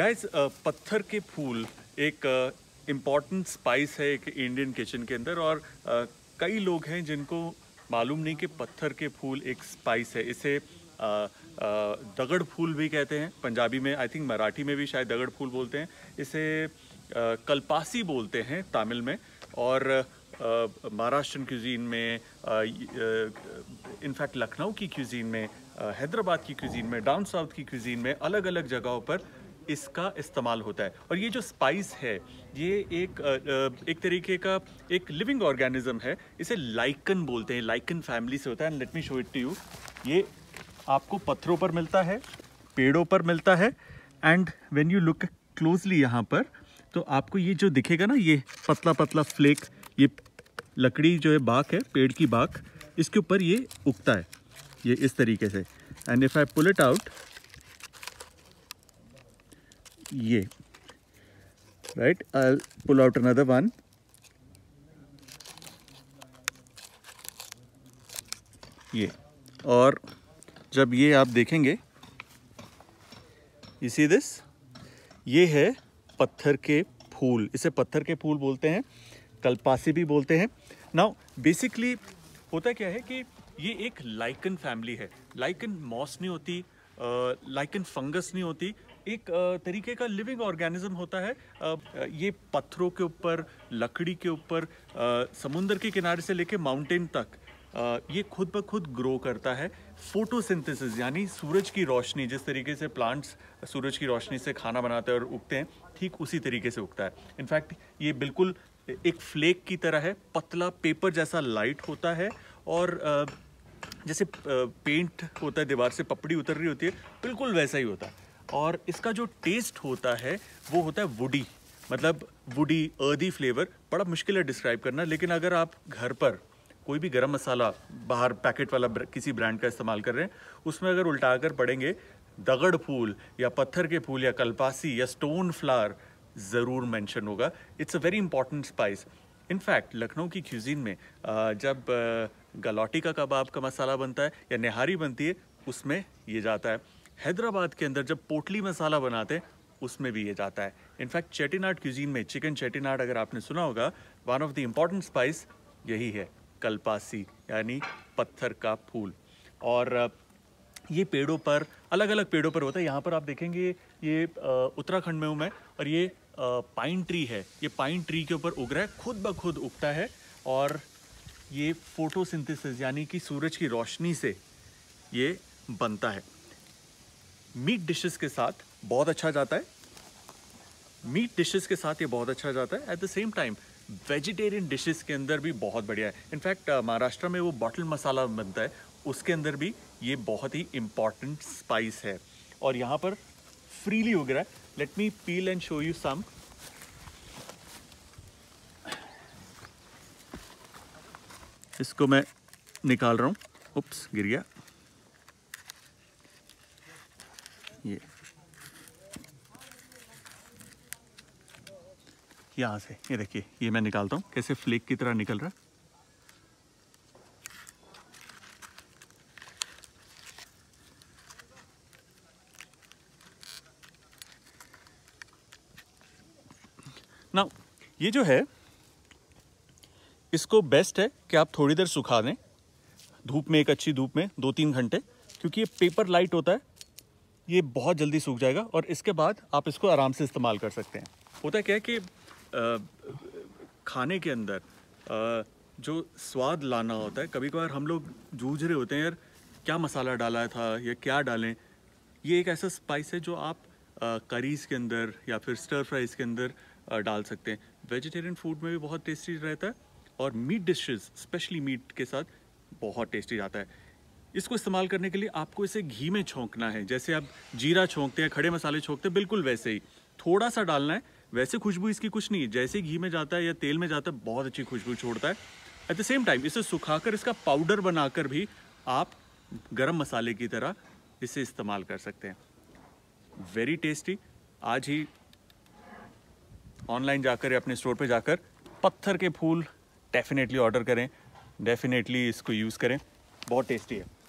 Guys, पत्थर के फूल एक इम्पॉर्टेंट स्पाइस है एक इंडियन किचन के अंदर, और कई लोग हैं जिनको मालूम नहीं कि पत्थर के फूल एक स्पाइस है। इसे दगड़ फूल भी कहते हैं पंजाबी में, आई थिंक मराठी में भी शायद दगड़ फूल बोलते हैं। इसे कल्पासी बोलते हैं तमिल में, और महाराष्ट्र क्यूजीन में, इनफैक्ट लखनऊ की क्यूजीन में, हैदराबाद की क्यूजीन में, डाउन साउथ की क्यूजीन में अलग अलग जगहों पर इसका इस्तेमाल होता है। और ये जो स्पाइस है ये एक तरीके का एक लिविंग ऑर्गेनिज्म है। इसे लाइकन बोलते हैं, लाइकन फैमिली से होता है। Let me show it to you. ये आपको पत्थरों पर मिलता है, पेड़ों पर मिलता है, and when you look closely यहाँ पर तो आपको ये जो दिखेगा ना, ये पतला पतला फ्लेक, ये लकड़ी जो है बाक है, पेड़ की बाक, इसके ऊपर ये उगता है, ये इस तरीके से। And if I pull it out, ये right, I pull out another one, ये। और जब ये आप देखेंगे, यू सी दिस, ये है पत्थर के फूल। इसे पत्थर के फूल बोलते हैं, कल्पासी भी बोलते हैं। नाउ बेसिकली होता क्या है कि ये एक लाइकन फैमिली है। लाइकन मॉस नहीं होती, लाइकन फंगस नहीं होती, एक तरीके का लिविंग ऑर्गेनिज्म होता है। ये पत्थरों के ऊपर, लकड़ी के ऊपर, समुंदर के किनारे से लेके माउंटेन तक ये खुद ब खुद ग्रो करता है। फोटोसिंथेसिस यानी सूरज की रोशनी, जिस तरीके से प्लांट्स सूरज की रोशनी से खाना बनाते हैं और उगते हैं, ठीक उसी तरीके से उगता है। इनफैक्ट ये बिल्कुल एक फ्लेक की तरह है, पतला पेपर जैसा लाइट होता है, और जैसे पेंट होता है दीवार से, पपड़ी उतर रही होती है, बिल्कुल वैसा ही होता है। और इसका जो टेस्ट होता है वो होता है वुडी, मतलब वुडी अर्दी फ्लेवर। बड़ा मुश्किल है डिस्क्राइब करना, लेकिन अगर आप घर पर कोई भी गरम मसाला, बाहर पैकेट वाला किसी ब्रांड का इस्तेमाल कर रहे हैं, उसमें अगर उल्टा कर पड़ेंगे दगड़ फूल या पत्थर के फूल या कल्पासी या स्टोन फ्लावर, ज़रूर मेंशन होगा। It's a very important spice. In fact Lucknow की क्यूजीन में जब गलौटी का कबाब का मसाला बनता है या निहारी बनती है, उसमें ये जाता है। हैदराबाद के अंदर जब पोटली मसाला बनाते हैं, उसमें भी ये जाता है। इनफैक्ट चेटीनाड क्यूजीन में, चिकन चेटीनाड अगर आपने सुना होगा, one of the important spice यही है, कल्पासी यानी पत्थर का फूल। और ये पेड़ों पर, अलग अलग पेड़ों पर होता है। यहाँ पर आप देखेंगे, ये उत्तराखंड में हूँ मैं, और ये पाइन ट्री है, ये पाइन ट्री के ऊपर उग रहा है, खुद ब खुद उगता है। और ये फोटोसिंथेसिस यानी कि सूरज की रोशनी से ये बनता है। मीट डिशेस के साथ बहुत अच्छा जाता है, मीट डिशेस के साथ ये बहुत अच्छा जाता है। At the same time vegetarian dishes के अंदर भी बहुत बढ़िया है। इनफैक्ट महाराष्ट्र में वो बॉटल मसाला बनता है, उसके अंदर भी ये बहुत ही इम्पॉर्टेंट स्पाइस है। और यहाँ पर फ्रीली उग रहा है। Let me peel and show you some. इसको मैं निकाल रहा हूँ, उप्स गिर गया। ये यहाँ से, ये देखिए, ये मैं निकालता हूँ, कैसे फ्लेक की तरह निकल रहा है। ना ये जो है, इसको बेस्ट है कि आप थोड़ी देर सुखा दें धूप में, एक अच्छी धूप में 2-3 घंटे, क्योंकि ये पेपर लाइट होता है, ये बहुत जल्दी सूख जाएगा। और इसके बाद आप इसको आराम से इस्तेमाल कर सकते हैं। होता क्या है कि खाने के अंदर जो स्वाद लाना होता है, कभी कभार हम लोग जूझ रहे होते हैं, यार क्या मसाला डाला था या क्या डालें। ये एक ऐसा स्पाइस है जो आप करीज़ के अंदर या फिर स्टर फ्राइज़ के अंदर डाल सकते हैं। वेजिटेरियन फूड में भी बहुत टेस्टी रहता है, और मीट डिशेस स्पेशली मीट के साथ बहुत टेस्टी जाता है। इसको इस्तेमाल करने के लिए आपको इसे घी में छोंकना है, जैसे आप जीरा छोंकते हैं, खड़े मसाले छोंकते हैं, बिल्कुल वैसे ही थोड़ा सा डालना है। वैसे खुशबू इसकी कुछ नहीं है, जैसे घी में जाता है या तेल में जाता है, बहुत अच्छी खुशबू छोड़ता है। एट द सेम टाइम इसे सुखाकर इसका पाउडर बनाकर भी आप गरम मसाले की तरह इसे इस्तेमाल कर सकते हैं। Very tasty. आज ही ऑनलाइन जाकर या अपने स्टोर पे जाकर पत्थर के फूल डेफिनेटली ऑर्डर करें, डेफिनेटली इसको यूज़ करें, बहुत टेस्टी है।